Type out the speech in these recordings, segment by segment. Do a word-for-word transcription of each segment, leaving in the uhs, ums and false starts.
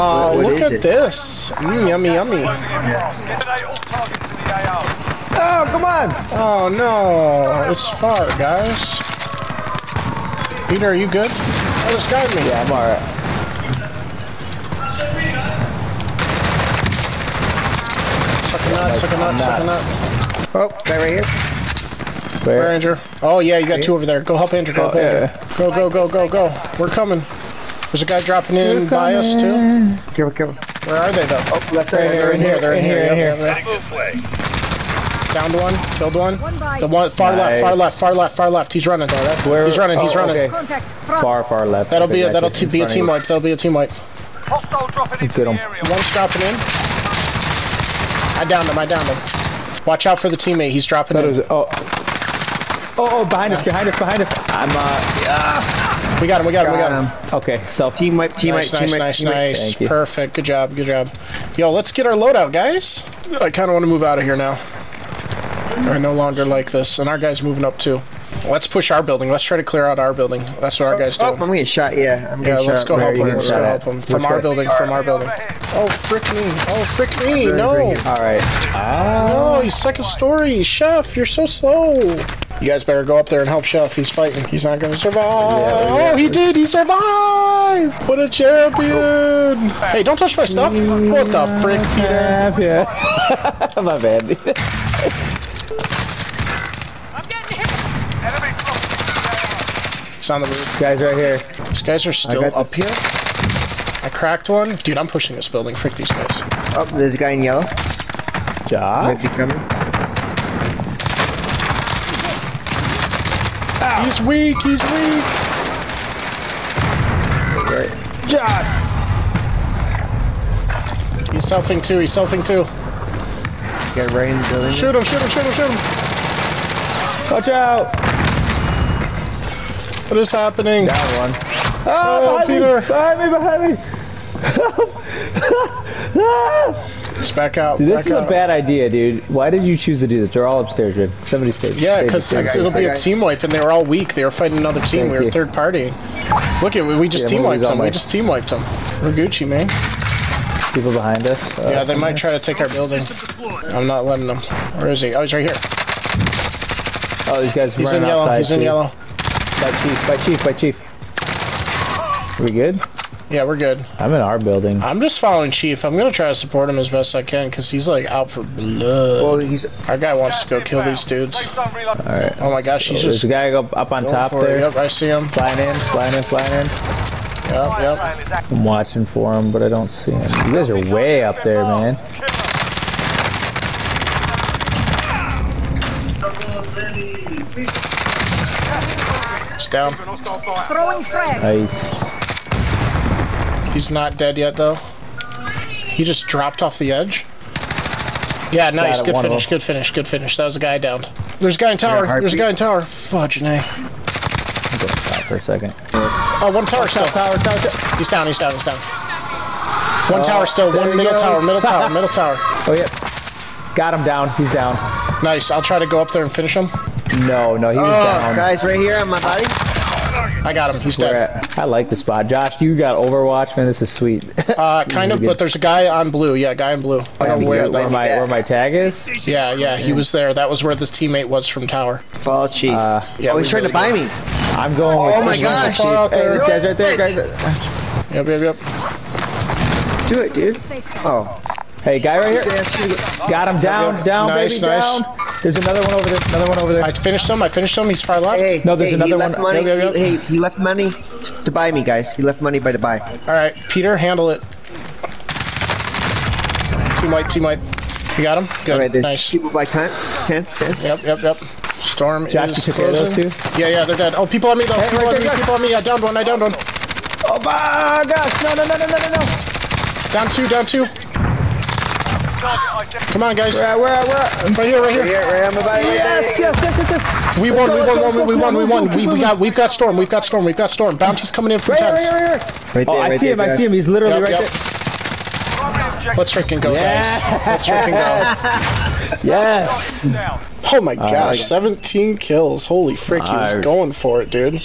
Uh, what, what look at it? this. Mm, yummy, yummy. Oh, come on. Oh, no. It's far, guys. Peter, are you good? Oh, this guy me. Yeah, I'm alright. Not, like, second not, second not. Oh, guy right here. Where? Where, Andrew? Oh, yeah, you got right two over there. Go help Andrew. Go, oh, help Andrew. Yeah. Go, go, go, go, go. We're coming. There's a guy dropping in by us, too. Kill, kill. Where are they, though? Oh, left side. They're in here. They're in here. Downed one. Killed one. one the one far nice. left, far left, far left, far left. He's running. Where? He's running. Oh, he's running. Okay. Far, far left. That'll be a, that'll be a team wipe. That'll be a team wipe. Good on. One's dropping in. I downed him, I downed him. Watch out for the teammate, he's dropping that in. Was, oh. oh, oh, behind yeah. us, behind us, behind us. I'm, uh, ah. We got him, we got, got him, we got him. him. Okay, so team wipe, team wipe, nice, team wipe. Nice, team nice, nice, nice. Perfect, good job, good job. Yo, let's get our loadout, guys. I kind of want to move out of here now. I no longer like this, and our guy's moving up too. Let's push our building, let's try to clear out our building. That's what our oh, guy's doing. Oh, I'm getting shot, yeah. I'm yeah, let's shot. go Where help him, let's go help him. From our building, from our building. Oh, frick me. Oh, frick me. No. Alright. Oh. No, he's second story. Chef, you're so slow. You guys better go up there and help Chef. He's fighting. He's not going to survive. Yeah, oh, he did. He survived. What a champion. Hey, don't touch my stuff. Yeah, what the frick, Peter? Yeah. My bad. I'm getting hit. He's on the roof. Guys right here. These guys are still up this. here. I cracked one. Dude, I'm pushing this building. Frick these guys. Oh, there's a guy in yellow. Josh. Might be coming. Ow. He's weak. He's weak. Right. Josh. He's selfing too. He's selfing too. Get right in the building. Shoot him, shoot him, shoot him, shoot him. Watch out. What is happening? Down one. Oh, oh Peter! Me, behind me! Behind me! Just back out. Dude, this back is out. a bad idea, dude. Why did you choose to do this? They're all upstairs, dude. Somebody's stairs. Yeah, because it'll be a team wipe, and they were all weak. They were fighting another team. Thank we were you. third party. Look at we, we just yeah, team wiped them. We just team wiped them. We're Gucci, man. People behind us. Uh, yeah, they might try to take our building. I'm not letting them. Where is he? Oh, he's right here. Oh, these guys. He's in yellow. Outside, he's in too. yellow. By chief. By chief. By chief. We good? Yeah, we're good. I'm in our building. I'm just following Chief. I'm gonna try to support him as best I can because he's like out for blood. Well, he's our guy wants to go kill these dudes. All right. Oh my gosh, he's so just. There's a guy go up on top there. Yep, I see him. Flying in, flying in, flying in. Yep, yep. I'm watching for him, but I don't see him. You guys are way up there, man. It's down. Throwing frag. Nice. He's not dead yet, though. He just dropped off the edge. Yeah, nice. Good finish, good finish, good finish. That was a guy downed. There's a guy in tower. There's a guy in tower. Fudge, nay. I'm going to stop for a second. Oh, one tower still. Tower, tower, tower. He's down, he's down, he's down. One tower still. One middle tower, middle tower, middle tower. Oh, yeah. Got him down. He's down. Nice. I'll try to go up there and finish him. No, no, he was oh, down. Guys, right here on my body. I got him. He's dead. I like the spot. Josh, you got Overwatch, man. This is sweet. uh, kind of, good. But there's a guy on blue. Yeah, guy in blue. I don't know where, where, my, where my tag is? Yeah, yeah, he was there. That was where this teammate was from tower. Fall Chief. Uh, yeah, oh, he's trying really to buy me. I'm going oh, with Oh, my gosh. Out there. Hey, guys, right there, guys. Yep, yep, yep. Do it, dude. Oh. Hey, guy right here. Got him down, yep, yep. down, nice, baby, nice. down. There's another one over there. Another one over there. I finished him. I finished him. He's far left. Hey, no, there's hey, another he left one. Money. Go, go, go. He, hey, he left money to buy me, guys. He left money by the buy. All right, Peter, handle it. Team wipe, team wipe. You got him. Good. All right, there's nice. People by tents, tents, tents. Yep, yep, yep. Storm Josh, is you took care of those two? Yeah, yeah, they're dead. Oh, people on me though. Hey, people, right on there, me. people on me. I downed one. I downed one. Oh my gosh! No, no, no, no, no, no, no. Down two. Down two. Come on, guys. Where at, where at, where at? Right here, right here. Right here, right here. Yes, yes, yes, yes, yes. We won, we won, we won, we won. We, we got, we've got storm, we've got storm, we've got storm. Bounty's coming in from tents. Right, right, right, right. Oh, I see him, I see him. He's literally right there. Let's drink and go, guys. Let's drink and go. Yes. Oh my gosh, seventeen kills. Holy frick, he was going for it, dude.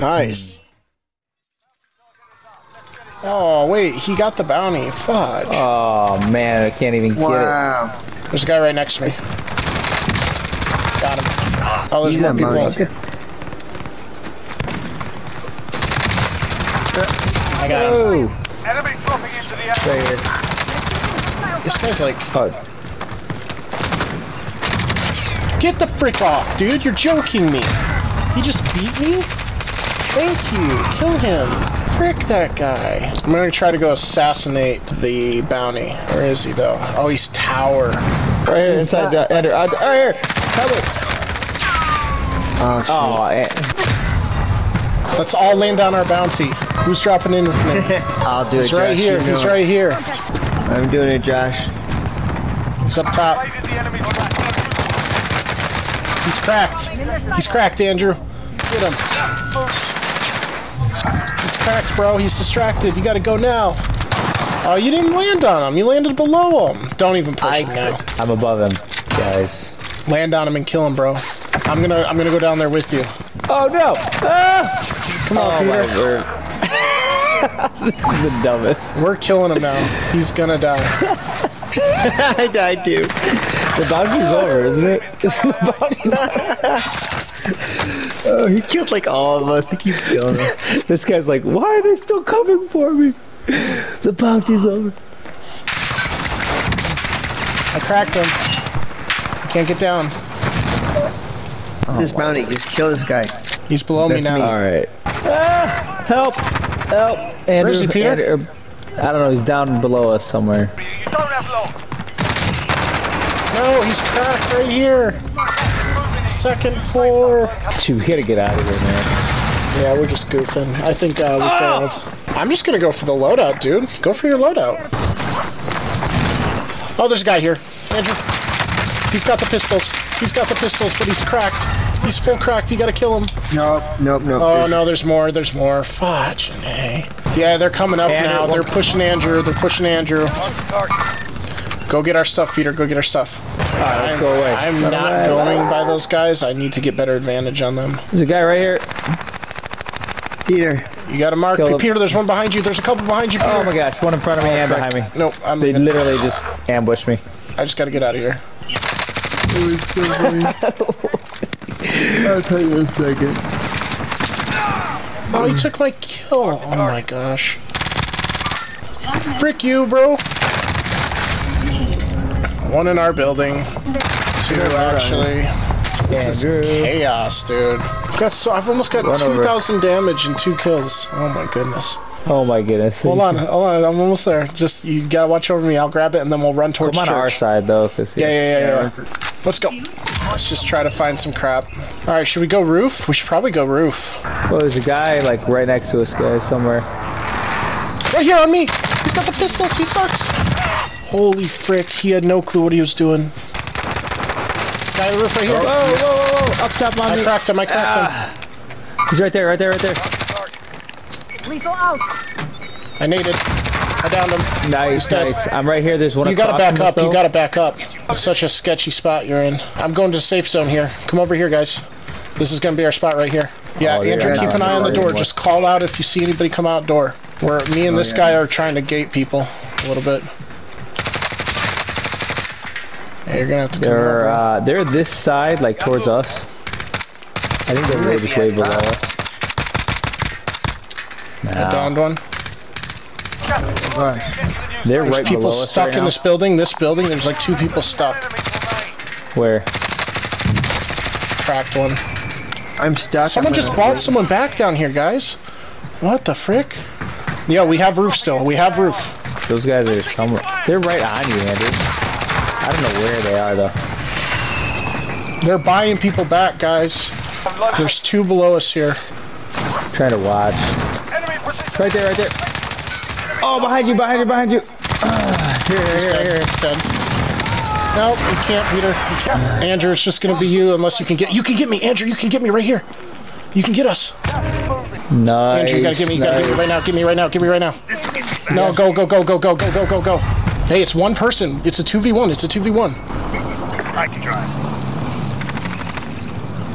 Nice. Oh, wait, he got the bounty. Fudge. Oh, man, I can't even wow. get it. There's a guy right next to me. Got him. Oh, there's He's more people in here. I got him. Ooh. Enemy dropping into the area. This guy's like... Oh. Get the frick off, dude. You're joking me. He just beat me? Thank you. Kill him. Frick that guy. I'm gonna try to go assassinate the bounty. Where is he though? Oh, he's tower. Right here, inside the ender. Right here. Help it. Oh, oh, let's all land on our bounty. Who's dropping in with me? I'll do he's it. He's right Josh, here. You know he's it. right here. I'm doing it, Josh. He's up top. He's cracked. He's cracked, Andrew. Get him. Cracked, bro. He's distracted. You gotta go now. Oh, you didn't land on him. You landed below him. Don't even push I, him now. I'm above him, guys. Land on him and kill him, bro. I'm gonna, I'm gonna go down there with you. Oh no! Ah! Come on, oh, Peter. My word. This is the dumbest. We're killing him now. He's gonna die. I died too. The bounty's over, isn't it? The bounty's over. Oh, he killed like all of us. He keeps killing us. This guy's like, why are they still coming for me? The bounty's over. I cracked him. Can't get down. Oh, this wow. bounty just killed this guy. He's below That's me now. Me. All right. Ah, help! Help! Andrew, Where's he, Peter? Andrew, I don't know. He's down below us somewhere. You don't have long. No, he's cracked right here. Second floor. Dude, we gotta get out of here, man. Yeah, we're just goofing. I think uh, we oh! failed. I'm just gonna go for the loadout, dude. Go for your loadout. Oh, there's a guy here. Andrew. He's got the pistols. He's got the pistols, but he's cracked. He's full cracked. You gotta kill him. Nope, nope, nope. Oh, there's... no, there's more. There's more. Fudge. Hey. Yeah, they're coming up Andrew, now. They're pushing Andrew. They're pushing Andrew. Go get our stuff, Peter. Go get our stuff. Right, let's go away. I'm Run not away. going by those guys. I need to get better advantage on them. There's a guy right here. Peter. You got to mark Peter. Peter, there's one behind you. There's a couple behind you, Peter. Oh my gosh, one in front of me oh, and frick. behind me. Nope, I'm They literally gonna... just ambushed me. I just got to get out of here. It was so funny. I'll tell you in a second. Oh, he took my kill. Oh my gosh. Frick you, bro. One in our building. Two actually. This is chaos, dude. I've got so I've almost got two thousand damage and two kills. Oh my goodness. Oh my goodness. Hold on, hold on. I'm almost there. Just you gotta watch over me. I'll grab it and then we'll run towards church. Come on our side though. Yeah, yeah, yeah, yeah. Let's go. Let's just try to find some crap. All right, should we go roof? We should probably go roof. Well, there's a guy like right next to us, guys, somewhere. Right here on me. He's got the pistols. He sucks. Holy frick, he had no clue what he was doing. Guy on the roof right here. Whoa, whoa, whoa, whoa. Up top, mommy. I cracked him, I cracked ah. him. He's right there, right there, right there. Lethal out. I naded. I downed him. Nice, nice. I'm right here, there's one You gotta back up, you gotta back up. It's such a sketchy spot you're in. I'm going to the safe zone here. Come over here, guys. This is gonna be our spot right here. Yeah, oh, Andrew, keep an eye on the door. Anymore. Just call out if you see anybody come out door. Where me and oh, this yeah. guy are trying to gate people a little bit. Yeah, you're gonna have to come they're, out, uh, they're this side, like towards us. I think they're this way below us. No. I downed one. Oh, they're there's right people below us stuck right in now. this building. This building, there's like two people stuck. Where? Cracked one. I'm stuck. Someone I'm just bought roof. someone back down here, guys. What the frick? Yo, we have roof still. We have roof. Those guys are somewhere. They're right on you, Andy. I don't know where they are, though. They're buying people back, guys. There's two below us here. I'm trying to watch. Right there, right there. Oh, behind you, behind you, behind you. Uh, here, here, here, here. It's dead. Nope, you can't, Peter. You can't. Andrew, it's just going to be you unless you can get... You can get me, Andrew. You can get me right here. You can get us. Nice. Andrew, you got to get me. You got to get me right now. Get me right now. Get me right now. No, go, go, go, go, go, go, go, go, go. Hey, it's one person. It's a two v one. It's a two v one. I can drive.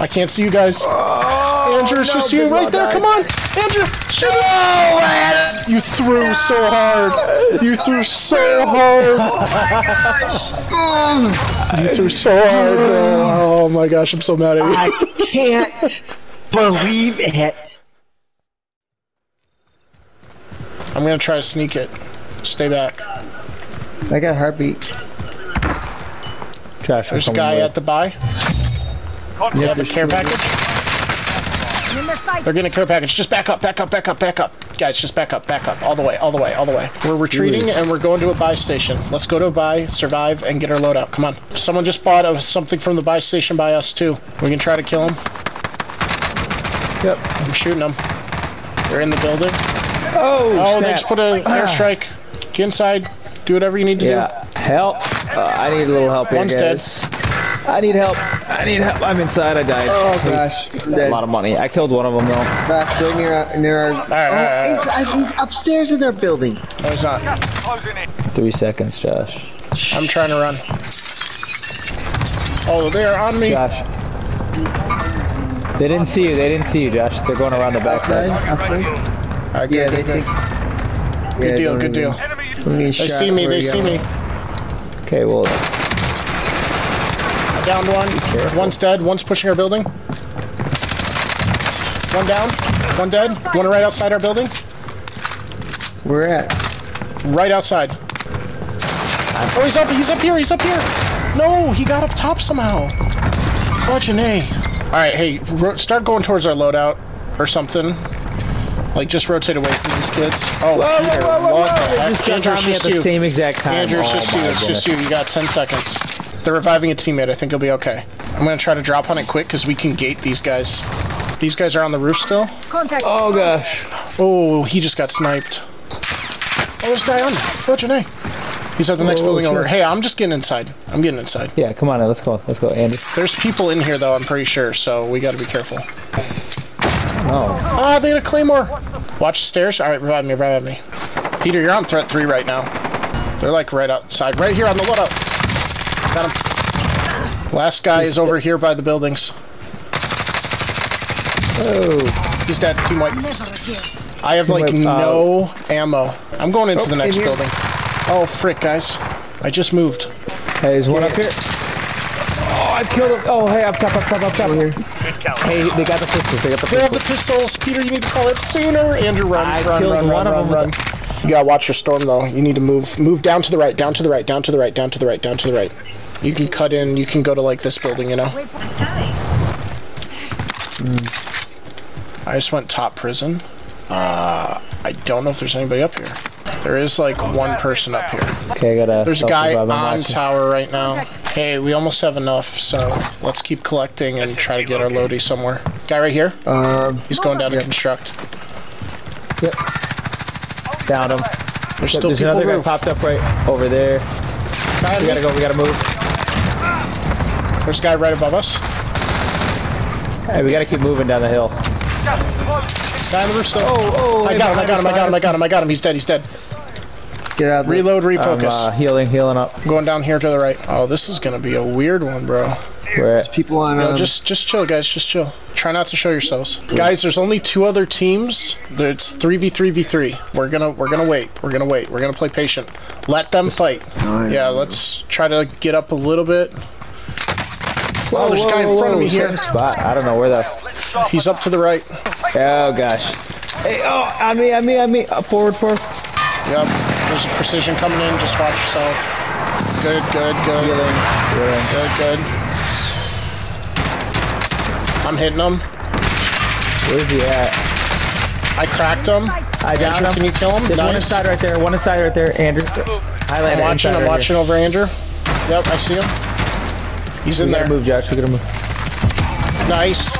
I can't see you guys. Oh, Oh, Andrew's no, just you right there. Died. Come on, Andrew. Shoot no, it. You threw no. so hard. You threw so hard. Oh my gosh. You threw so hard. Oh my gosh, I'm so mad at you. I can't believe it. I'm gonna try to sneak it. Stay back. I got a heartbeat. Trash. There's a guy at the buy. You have the care package? They're getting a care package. Just back up, back up, back up, back up. Guys, just back up, back up. All the way, all the way, all the way. We're retreating and we're going to a buy station. Let's go to a buy, survive, and get our load out. Come on. Someone just bought a, something from the buy station by us, too. We can try to kill him. Yep. I'm shooting them. They're in the building. Oh, oh they just put an airstrike. Get inside. Do whatever you need to yeah. do. Help. Uh, I need a little help here, One's guys. Dead. I need help. I need help. I'm inside. I died. Oh, gosh. A lot of money. I killed one of them, though. Back right near, near our... All right, oh, all right, it's, right. I, he's upstairs in our building. No, he's not. Three seconds, Josh. I'm trying to run. Oh, they are on me. Josh. They didn't see you. They didn't see you, Josh. They're going around the back side. Outside? Outside? All right, good, yeah, good, they good. Think... good yeah, deal, good deal. They see me. They see me. Okay, well... Down one. One's dead. One's pushing our building. One down. One dead. One right outside our building. Where at? Right outside. Oh, he's up. He's up here. He's up here. No, he got up top somehow. Watch an A. All right, hey, start going towards our loadout or something. Like, just rotate away from these kids. Oh, whoa, Peter, whoa, whoa, what whoa. the heck? Just Andrew's just you. At the same exact time. Andrew's oh, just you. It's just you. You got ten seconds. They're reviving a teammate. I think it'll be okay. I'm gonna try to drop on it quick because we can gate these guys. These guys are on the roof still. Contact. Oh gosh. Oh, he just got sniped. Oh, there's a guy on. What's your name? He's at the next oh, building over. Sure. Hey, I'm just getting inside. I'm getting inside. Yeah, come on, let's go. Let's go, Andy. There's people in here though. I'm pretty sure, so we gotta be careful. Oh. Ah, they got a claymore. Watch the stairs. All right, revive me, revive me. Peter, you're on threat three right now. They're like right outside, right here on the loadout. Got him. Last guy he's is over here by the buildings. Oh. He's dead. Team white. I have team like white. no oh. ammo. I'm going into oh, the next in building. Oh, frick, guys. I just moved. Hey, there's one yeah. up here. Oh, I killed him. Oh, hey, up top, up top, up top. Here. Hey, they got the pistols. They got the pistols. They have the pistols. Peter, you need to call it sooner. Andrew, run, I run, run, run, run, run. You gotta watch your storm though. You need to move, move down to the right, down to the right, down to the right, down to the right, down to the right. You can cut in. You can go to like this building, you know. Mm. I just went top prison. Uh, I don't know if there's anybody up here. There is like one person up here. Okay, I gotta. There's a guy on tower right now. Hey, we almost have enough, so let's keep collecting and try to get our loady somewhere. Guy right here. Um, he's going down to construct. Yep. Down him. There's still There's another guy popped up right over there. We gotta go. We gotta move. There's a guy right above us. Hey, we gotta keep moving down the hill. Guy on the roof still. Oh, oh! I got him! I got him! I got him! I got him! I got him! He's dead! He's dead! Get out! Reload! Refocus! I'm, uh, healing! Healing up! Going down here to the right. Oh, this is gonna be a weird one, bro. Where at? People on. No, um... just just chill, guys. Just chill. Try not to show yourselves, yeah. guys. There's only two other teams. It's three v three v three. We're gonna we're gonna wait. We're gonna wait. We're gonna play patient. Let them fight. Nine. Yeah, let's try to get up a little bit. Whoa, oh, there's whoa, a guy in front whoa, of me here. Spot. I don't know where that. He's up to the right. Oh gosh. Hey, oh, on me, on me, on me. Up forward, forward. Yep. There's precision coming in. Just watch yourself. Good, good, good. Healing. Healing. Good, good. I'm hitting him. Where's he at? I cracked him. I downed him. Can you kill him? There's nice. one inside right there. One inside right there. Andrew. I'm watching. I'm right watching here. over Andrew. Yep, I see him. He's in we there. Move, Josh. We're gonna move. Nice.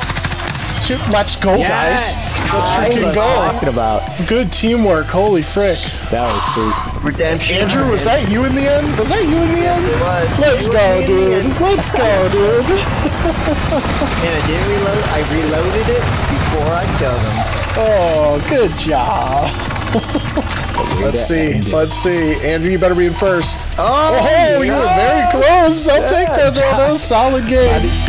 Shoot. Let's go, yes. guys. Let's freaking go. Talking about good teamwork. Holy frick. That was sweet. Redemption. Andrew, was that you in the end? Was that you in the end? It was. Let's you go, dude. Let's go, dude. And I did reload. I reloaded it before I killed him. Oh, good job. Let's see. Let's see. Andrew, you better be in first. Oh, oh hey, you were very close. I'll yeah, take that. That was a solid game.